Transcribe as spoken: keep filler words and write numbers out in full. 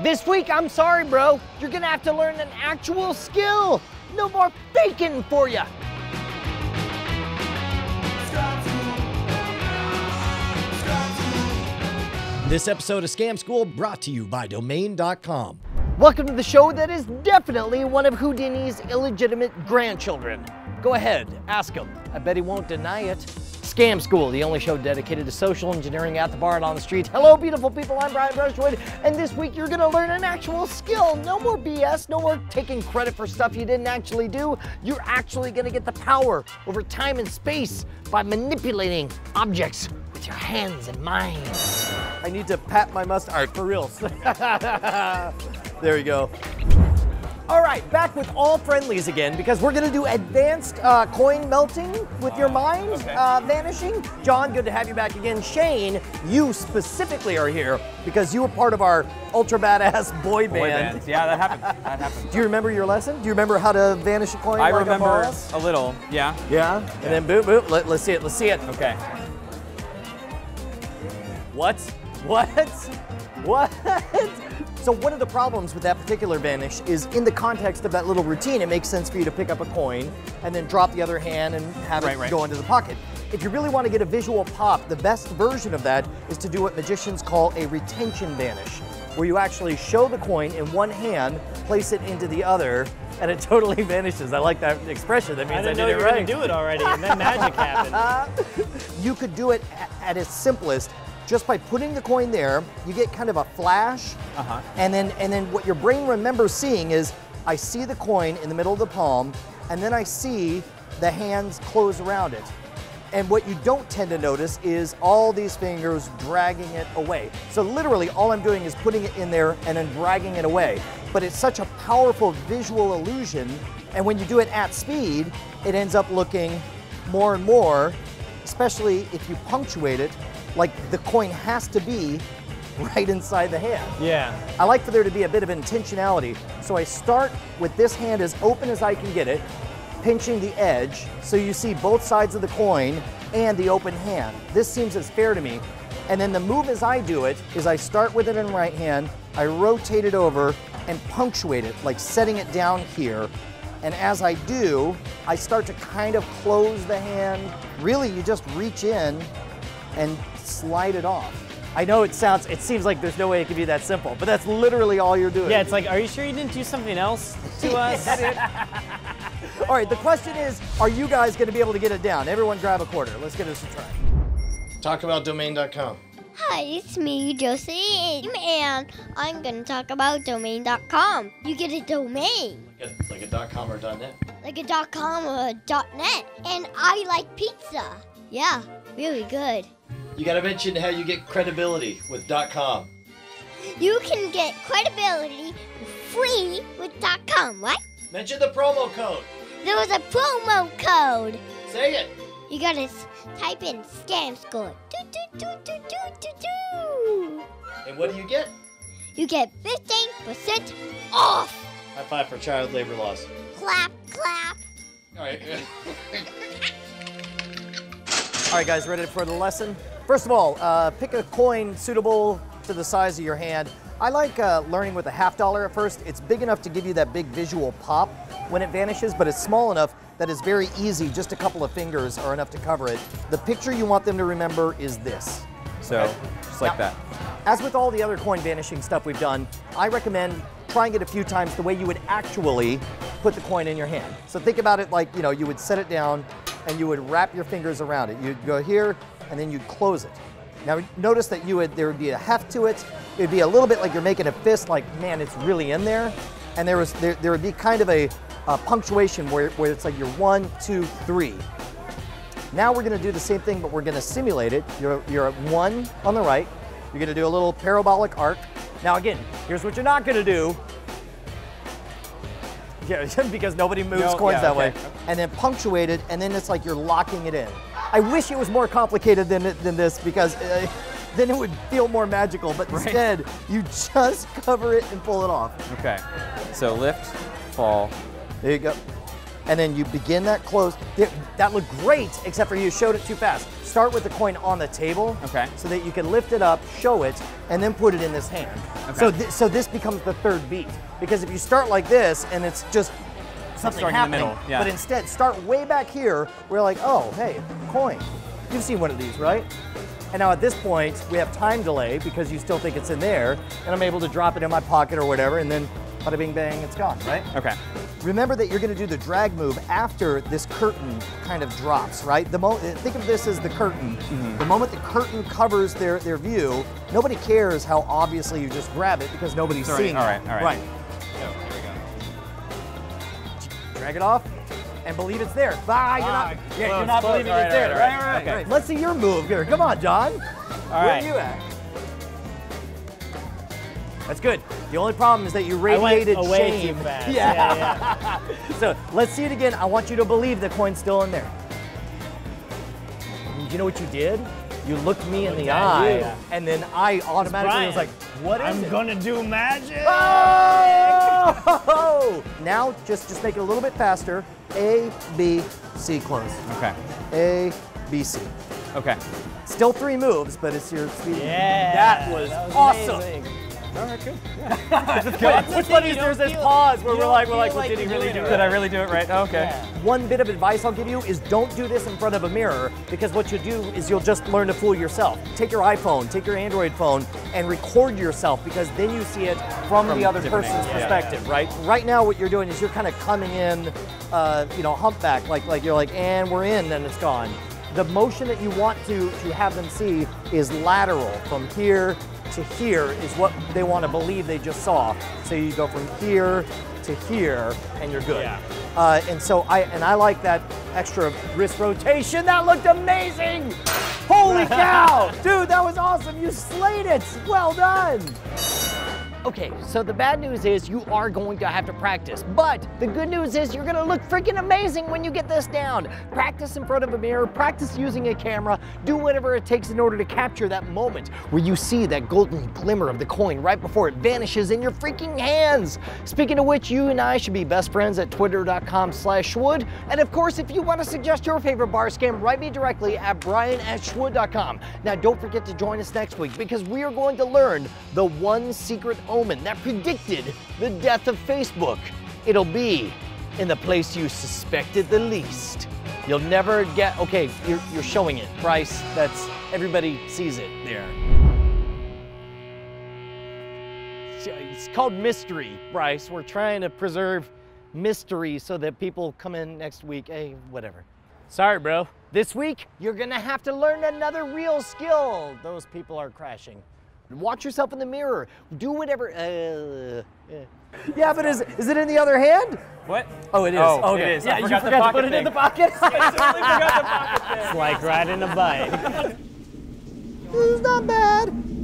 This week, I'm sorry, bro. You're gonna have to learn an actual skill. No more faking for ya. This episode of Scam School brought to you by Domain dot com. Welcome to the show that is definitely one of Houdini's illegitimate grandchildren. Go ahead, ask him. I bet he won't deny it. Scam School, the only show dedicated to social engineering at the bar and on the street. Hello, beautiful people, I'm Brian Brushwood, and this week you're gonna learn an actual skill. No more B S, no more taking credit for stuff you didn't actually do. You're actually gonna get the power over time and space by manipulating objects with your hands and mind. I need to pat my mustache, for real. There we go. All right, back with all friendlies again, because we're gonna do advanced uh, coin melting with uh, your mind, okay. uh, vanishing. John, good to have you back again. Shane, you specifically are here because you were part of our ultra badass boy band. Boy bands. Yeah, that happened, that happened. Do you remember your lesson? Do you remember how to vanish a coin? I like remember a, a little, yeah. Yeah, and yeah. then boop, boop, Let, let's see it, let's see it. Okay. What? What? What? So one of the problems with that particular vanish is in the context of that little routine, it makes sense for you to pick up a coin and then drop the other hand and have right, it right. go into the pocket. If you really want to get a visual pop, the best version of that is to do what magicians call a retention vanish, where you actually show the coin in one hand, place it into the other, and it totally vanishes. I like that expression. That means I, didn't I did know it you were right. gonna do it already, and then magic happened. You could do it at its simplest. Just by putting the coin there, you get kind of a flash, uh-huh. and then and then what your brain remembers seeing is, I see the coin in the middle of the palm, and then I see the hands close around it. And what you don't tend to notice is all these fingers dragging it away. So literally, all I'm doing is putting it in there and then dragging it away. But it's such a powerful visual illusion, and when you do it at speed, it ends up looking more and more, especially if you punctuate it, like the coin has to be right inside the hand. Yeah. I like for there to be a bit of intentionality. So I start with this hand as open as I can get it, pinching the edge, so you see both sides of the coin and the open hand. This seems as fair to me. And then the move as I do it is I start with it in right hand, I rotate it over and punctuate it, like setting it down here. And as I do, I start to kind of close the hand. Really, you just reach in and slide it off. I know it sounds, it seems like there's no way it could be that simple, but that's literally all you're doing. Yeah, it's like, are you sure you didn't do something else to us? All right, the question is, are you guys gonna be able to get it down? Everyone grab a quarter, let's give this a try. Talk about Domain dot com. Hi, it's me, Josie, and I'm gonna talk about Domain dot com. You get a domain. Like a, like a dot com or dot net. Like a dot com or a dot net. And I like pizza. Yeah, really good. You gotta mention how you get credibility with .com. You can get credibility free with .com, right? Mention the promo code. There was a promo code. Say it. You gotta type in Scam School. Do, do, do, do, do, do, do. And what do you get? You get fifteen percent off. High five for child labor laws. Clap, clap. All right. All right, guys, ready for the lesson? First of all, uh, pick a coin suitable to the size of your hand. I like uh, learning with a half dollar at first. It's big enough to give you that big visual pop when it vanishes, but it's small enough that it's very easy. Just a couple of fingers are enough to cover it. The picture you want them to remember is this. So, okay. just like now, that. As with all the other coin vanishing stuff we've done, I recommend trying it a few times the way you would actually put the coin in your hand. So think about it like, you know, you would set it down and you would wrap your fingers around it. You'd go here, and then you'd close it. Now notice that you would, there would be a heft to it. It would be a little bit like you're making a fist, like, man, it's really in there. And there was there, there would be kind of a, a punctuation where, where it's like your one, two, three. Now we're gonna do the same thing, but we're gonna simulate it. You're, you're at one on the right. You're gonna do a little parabolic arc. Now again, here's what you're not gonna do. Yeah, because nobody moves no, coins yeah, that okay. way. And then punctuate it, and then it's like you're locking it in. I wish it was more complicated than, than this because uh, then it would feel more magical, but right. instead, you just cover it and pull it off. Okay, so lift, fall. There you go. and then you begin that close. That looked great, except for you showed it too fast. Start with the coin on the table, okay, so that you can lift it up, show it, and then put it in this hand. Okay. So, th so this becomes the third beat, because if you start like this and it's just something happening, in the middle. Yeah. But instead start way back here, we're like, oh, hey, coin. You've seen one of these, right? And now at this point, we have time delay because you still think it's in there, and I'm able to drop it in my pocket or whatever, and then bada bing bang, it's gone, right? Okay. Remember that you're gonna do the drag move after this curtain kind of drops, right? The mo think of this as the curtain. Mm-hmm. The moment the curtain covers their, their view, nobody cares how obviously you just grab it because nobody's Sorry. seeing it. All right, all right. Right. So, here we go. Drag it off. And believe it's there. Bah, you're ah, not, yeah, close, you're not close. believing right, it's there, right? right, right, right, okay. right. Let's see your move here. Come on, John. All Where right. are you at? That's good. The only problem is that you radiated I went away shame. Too fast. Yeah. yeah, yeah. So let's see it again. I want you to believe the coin's still in there. And you know what you did? You looked me in the eye, you. and then I automatically was like, what is I'm it? I'm gonna do magic! Oh! Now, just, just make it a little bit faster. A, B, C close. Okay. A, B, C. Okay. Still three moves, but it's your speed. Yeah! That was, that was awesome! Amazing. All right, good. Yeah. What's funny is there's this pause where we're like, we're like, well, did he really do it? Did I really do it right? Oh, okay. Yeah. One bit of advice I'll give you is don't do this in front of a mirror, because what you'll do is you'll just learn to fool yourself. Take your iPhone, take your Android phone, and record yourself, because then you see it from, from the other person's yeah, perspective, yeah. right? Right now, what you're doing is you're kind of coming in, uh, you know, humpback, like like you're like, and we're in, and it's gone. The motion that you want to to have them see is lateral from here to here is what they want to believe they just saw. So you go from here to here and you're good. Yeah. Uh, and so I and I like that extra wrist rotation. That looked amazing! Holy cow! Dude, that was awesome. You slayed it. Well done. Okay, so the bad news is you are going to have to practice, but the good news is you're gonna look freaking amazing when you get this down. Practice in front of a mirror, practice using a camera, do whatever it takes in order to capture that moment where you see that golden glimmer of the coin right before it vanishes in your freaking hands. Speaking of which, you and I should be best friends at twitter dot com slash Schwood. And of course, if you wanna suggest your favorite bar scam, write me directly at brian at schwood dot com. Now, don't forget to join us next week, because we are going to learn the one secret omen that predicted the death of Facebook. It'll be in the place you suspected the least. You'll never get, okay, you're, you're showing it, Bryce. That's, everybody sees it there. It's called mystery, Bryce. We're trying to preserve mystery so that people come in next week, hey, whatever. Sorry, bro. This week, you're gonna have to learn another real skill. Those people are crashing. Watch yourself in the mirror. Do whatever. Uh, yeah. yeah, but is is it in the other hand? What? Oh, it is. Oh, okay. It is. Yeah, I forgot you forgot to put thing. it in the pocket. I totally forgot the pocket thing. It's like riding a bike. This is not bad.